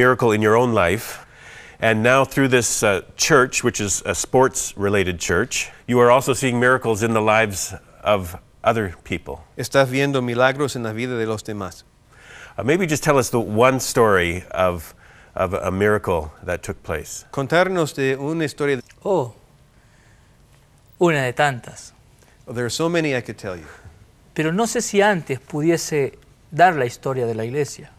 Miracle in your own life, and now through this church, which is a sports-related church, you are also seeing miracles in the lives of other people. Estás viendo milagros en la vida de los demás. Maybe just tell us the one story of a miracle that took place. Contarnos de una historia. Oh, una de tantas. Oh, there are so many I could tell you. Pero no sé si antes pudiese dar la historia de la iglesia.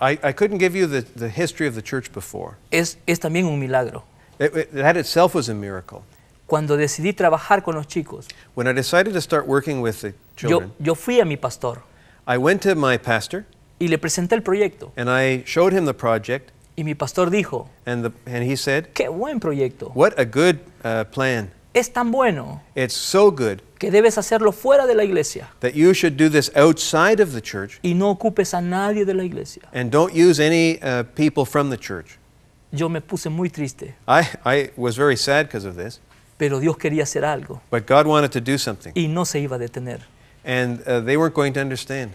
I couldn't give you the history of the church before. Es también un milagro. That itself was a miracle. Cuando decidí trabajar con los chicos. When I decided to start working with the children. Yo fui a mi pastor. I went to my pastor. Y le presenté el proyecto. And I showed him the project. Y mi pastor dijo. And he said. Qué buen proyecto. What a good plan. Es tan bueno. It's so good. Que debes hacerlo fuera de la iglesia. That you should do this outside of the church. Y no ocupes a nadie de la iglesia. And don't use any people from the church. Yo me puse muy triste. I was very sad because of this. Pero Dios quería hacer algo. But God wanted to do something. Y no se iba a detener. And they weren't going to understand.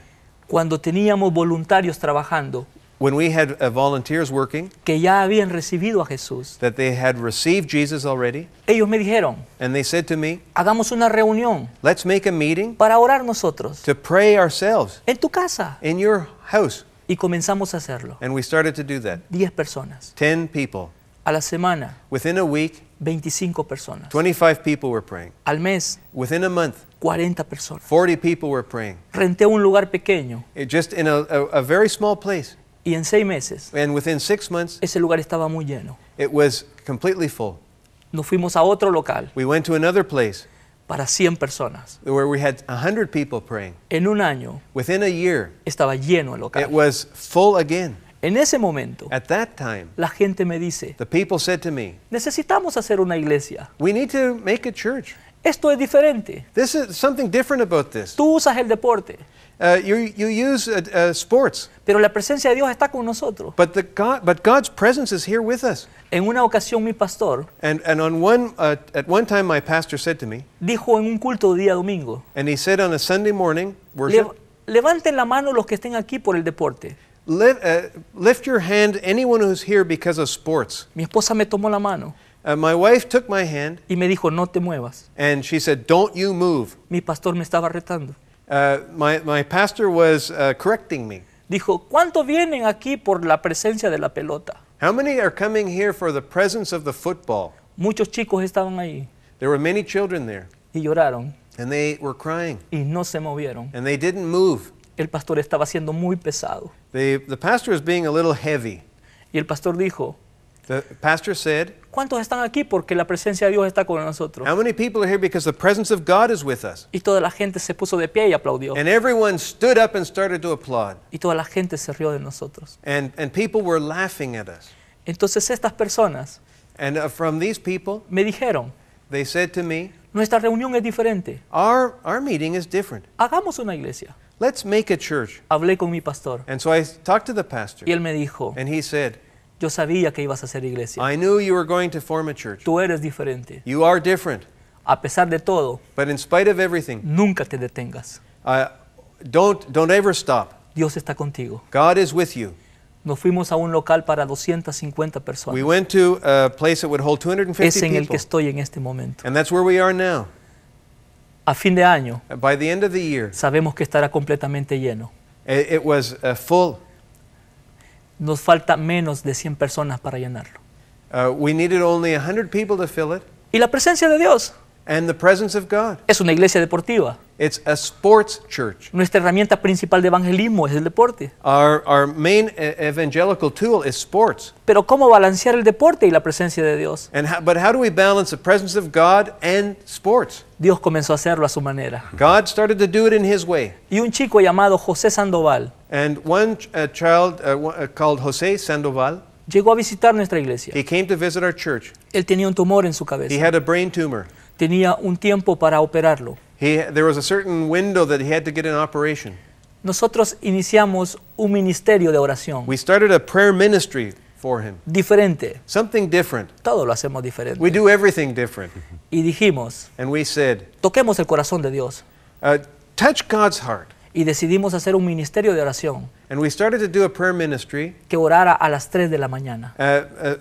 Cuando teníamos voluntarios trabajando. When we had volunteers working, que ya habían recibido a Jesús, that they had received Jesus already, ellos me dijeron, and they said to me, hagamos una reunión, let's make a meeting, para orar nosotros, to pray ourselves, en tu casa, in your house, y comenzamos a hacerlo, and we started to do that. 10 personas, 10 people, a la semana, within a week, 25 personas, 25 people were praying, al mes, within a month, 40 personas, 40 people were praying. Renté un lugar pequeño, just in a very small place. Y en 6 meses, and within 6 months, ese lugar estaba muy lleno. It was completely full. Nos fuimos a otro local. We went to another place. Para 100 personas. Where we had 100 people praying. En un año. Within a year. Estaba lleno el local. It was full again. En ese momento. At that time. La gente me dice. The people said to me. Necesitamos hacer una iglesia. We need to make a church. Esto es diferente. This is something different about this. Tú usas el deporte. You use sports. Pero la presencia de Dios está con nosotros. But God's presence is here with us. En una ocasión mi pastor. And at one time my pastor said to me. Dijo en un culto de día domingo. And he said on a Sunday morning worship. Levanten la mano los que estén aquí por el deporte. Lift your hand anyone who's here because of sports. Mi esposa me tomó la mano. My wife took my hand. Y me dijo, no te muevas. And she said, don't you move. Mi pastor me estaba retando. My pastor was correcting me. Dijo, ¿cuántos vienen aquí por la presencia de la pelota? How many are coming here for the presence of the football? Muchos chicos estaban ahí. There were many children there. Y lloraron. And they were crying. Y no se movieron. And they didn't move. El pastor estaba siendo muy pesado. The pastor was being a little heavy. Y el pastor dijo, the pastor said, ¿cuántos están aquí porque la presencia de Dios está con nosotros? How many people are here because the presence of God is with us? Y toda la gente se puso de pie y aplaudió. And everyone stood up and started to applaud. Y toda la gente se rió de nosotros. And people were laughing at us. Entonces estas personas, and from these people, me dijeron, they said to me, nuestra reunión es diferente. Our meeting is different. Hagamos una iglesia. Let's make a church. Hablé con mi pastor. And so I talked to the pastor. Y él me dijo, and he said, yo sabía que ibas a hacer iglesia. I knew you were going to form a church. Tú eres diferente. You are different. A pesar de todo, but in spite of everything, nunca te detengas. Don't ever stop. Dios está contigo. God is with you. Nos fuimos a un local para 250 personas. We went to a place that would hold 250 es en people. El que estoy en este momento. And that's where we are now. A fin de año, by the end of the year, sabemos que estará completamente lleno. It was full. Nos falta menos de 100 personas para llenarlo. We needed only 100 people to fill it. Y la presencia de Dios. And the presence of God. Es una iglesia deportiva. It's a sports church. Nuestra herramienta principal de evangelismo es el deporte. Our main evangelical tool is sports. Pero ¿cómo balancear el deporte y la presencia de Dios? But how do we balance the presence of God and sports? Dios comenzó a hacerlo a su manera. God started to do it in His way. Y un chico llamado José Sandoval. And one child called José Sandoval. Llegó a visitar nuestra iglesia. He came to visit our church. Él tenía un tumor en su cabeza. He had a brain tumor. Tenía un tiempo para operarlo. There was a certain window that he had to get an operation. Nosotros iniciamos un ministerio de oración. We started a prayer ministry for him. Diferente. Something different. Todo lo hacemos diferente. We do everything different. Y dijimos, and we said, toquemos el corazón de Dios. Touch God's heart. y decidimos hacer un ministerio de oración. And we started to do a prayer ministry. Que orara a las 3 de la mañana.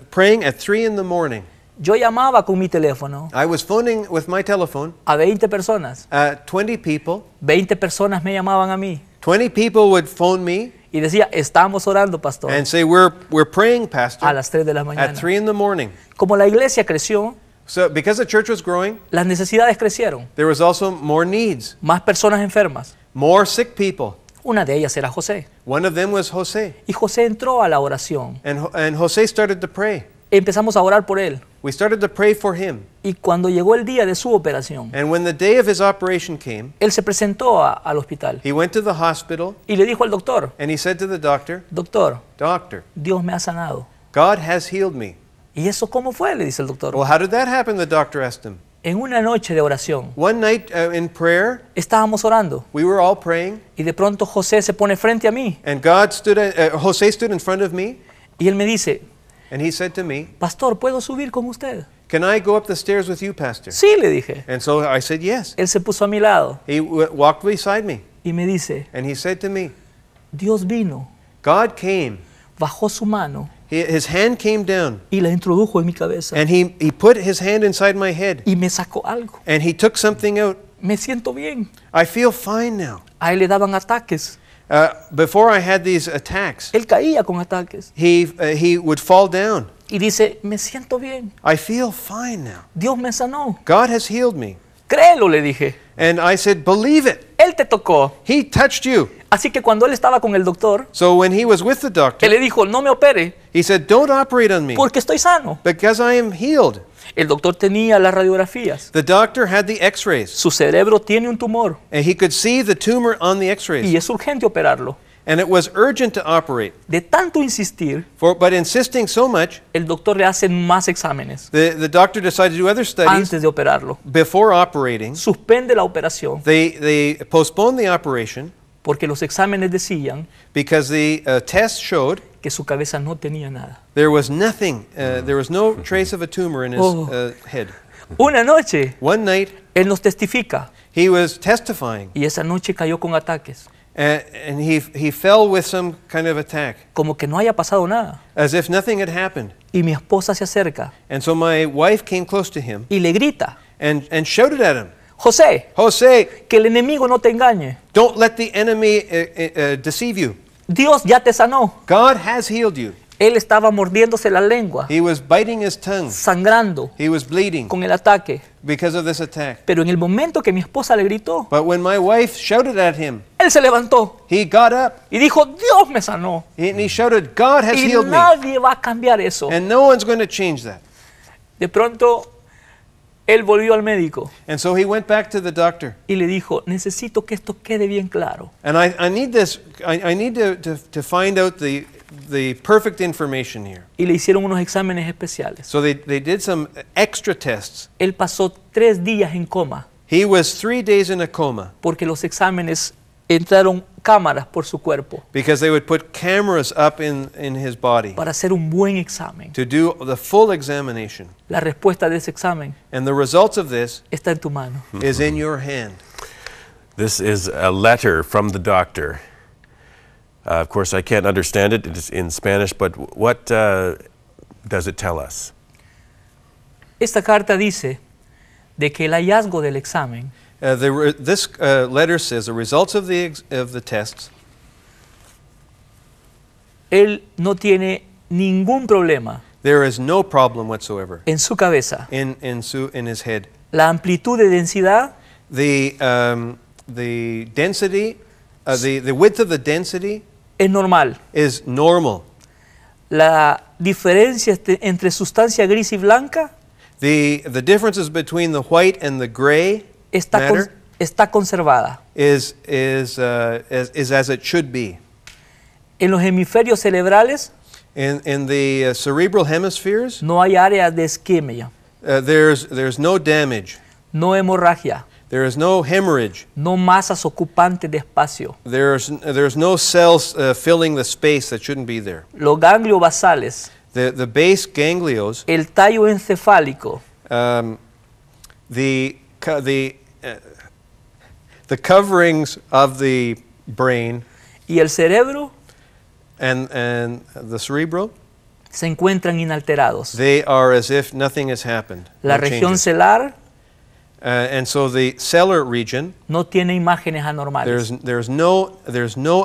Praying at 3 in the morning. Yo llamaba con mi teléfono. I was phoning with my telephone. A 20 personas. 20 people. 20 personas me llamaban a mí. 20 people would phone me. Y decía, estamos orando, pastor. And say, we're praying, pastor. A las 3 de la mañana. At 3 in the morning. Como la iglesia creció, so, because the church was growing, las necesidades crecieron. There was also more needs. Más personas enfermas. More sick people. Una de ellas era José. One of them was José. Y José entró a la oración. And José started to pray. Empezamos a orar por él. We started to pray for him. Y cuando llegó el día de su operación, and when the day of his operation came, él se presentó al hospital. He went to the hospital. Y le dijo al doctor. And he said to the doctor. Doctor. Doctor. Dios me ha sanado. God has healed me. ¿Y eso cómo fue? Le dice el doctor. Well, how did that happen? The doctor asked him. En una noche de oración. One night in prayer. Estábamos orando. We were all praying. Y de pronto José se pone frente a mí. And José stood in front of me. Y él me dice. And he said to me, pastor, ¿puedo subir con usted? Can I go up the stairs with you, pastor? Sí, le dije. And so I said yes. Él se puso a mi lado. He walked beside me. Y me dice. And he said to me, Dios vino. God came. Bajó su mano. His hand came down. Y la introdujo en mi cabeza. And he put his hand inside my head. Y me sacó algo. And he took something out. Me siento bien. I feel fine now. A él le daban ataques. Before I had these attacks, él caía con ataques. He would fall down. Y dice, me siento bien. I feel fine now. Dios me sanó. God has healed me. Créelo, le dije. And I said, believe it. Él te tocó. He touched you. Así que cuando él estaba con el doctor, so when he was with the doctor, él le dijo, no me opere. He said, don't operate on me. Porque estoy sano. Because I am healed. El doctor tenía las radiografías. The doctor had the x-rays. Su cerebro tiene un tumor. And he could see the tumor on the x-rays. Y es urgente operarlo. And it was urgent to operate. De tanto insistir, but insisting so much, el doctor le hace más exámenes. The doctor decided to do other studies antes de operarlo. Before operating. Suspende la operación. They postponed the operation. Porque los exámenes decían the test showed que su cabeza no tenía nada. There was no trace of a tumor in his head. Una noche, one night, él nos testifica. He was testifying. Y esa noche cayó con ataques. And he fell with some kind of attack. Como que no haya pasado nada. As if nothing had happened. Y mi esposa se acerca. And so my wife came close to him. Y le grita. And shouted at him. José, José, que el enemigo no te engañe. Don't let the enemy deceive you. Dios ya te sanó. God has healed you. Él estaba mordiéndose la lengua. He was biting his tongue. Sangrando. He was bleeding. Con el ataque. Because of this attack. Pero en el momento que mi esposa le gritó, but when my wife shouted at him, él se levantó. He got up. Y dijo, Dios me sanó. And he shouted, God has healed me. Y nadie va a cambiar eso. And no one's going to change that. De pronto, él volvió al médico. And so he went back to the doctor. Y le dijo, necesito que esto quede bien claro. And I need this. I need to find out the perfect information here. Y le hicieron unos exámenes especiales. So they did some extra tests. Él pasó 3 días en coma. He was 3 days in a coma. Porque los exámenes entraron cámaras por su cuerpo. Because they would put cameras up in his body. Para hacer un buen examen. To do the full examination. La respuesta de ese examen. And the results of this está en tu mano. Is in your hand. This is a letter from the doctor. Of course, I can't understand it. It is in Spanish, but what does it tell us? Esta carta dice de que el hallazgo del examen. This letter says the results of the tests. Él no tiene ningún problema. There is no problem whatsoever. En su cabeza. In his head. La amplitud de densidad. The density, the width of the density. Es normal. Is normal. La diferencia entre sustancia gris y blanca. The differences between the white and the gray. Está conservada. Is as it should be. En los hemisferios cerebrales. In the cerebral hemispheres. No hay área de isquemia. There's no damage. No hemorragia. There is no hemorrhage. No masas ocupantes de espacio. There's no cells filling the space that shouldn't be there. Los ganglios basales. The base ganglios. El tallo encefálico. The coverings of the brain, y el cerebro, and the cerebro, se encuentran inalterados. They are as if nothing has happened. La región celar, and so the cellular region, no tiene imágenes anormales. There's no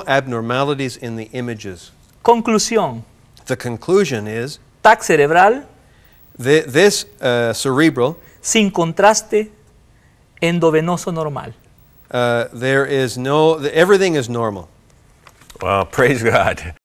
abnormalities in the images. Conclusión. The conclusion is TAC cerebral, this cerebral, sin contraste endovenoso normal. Everything is normal. Well, praise God.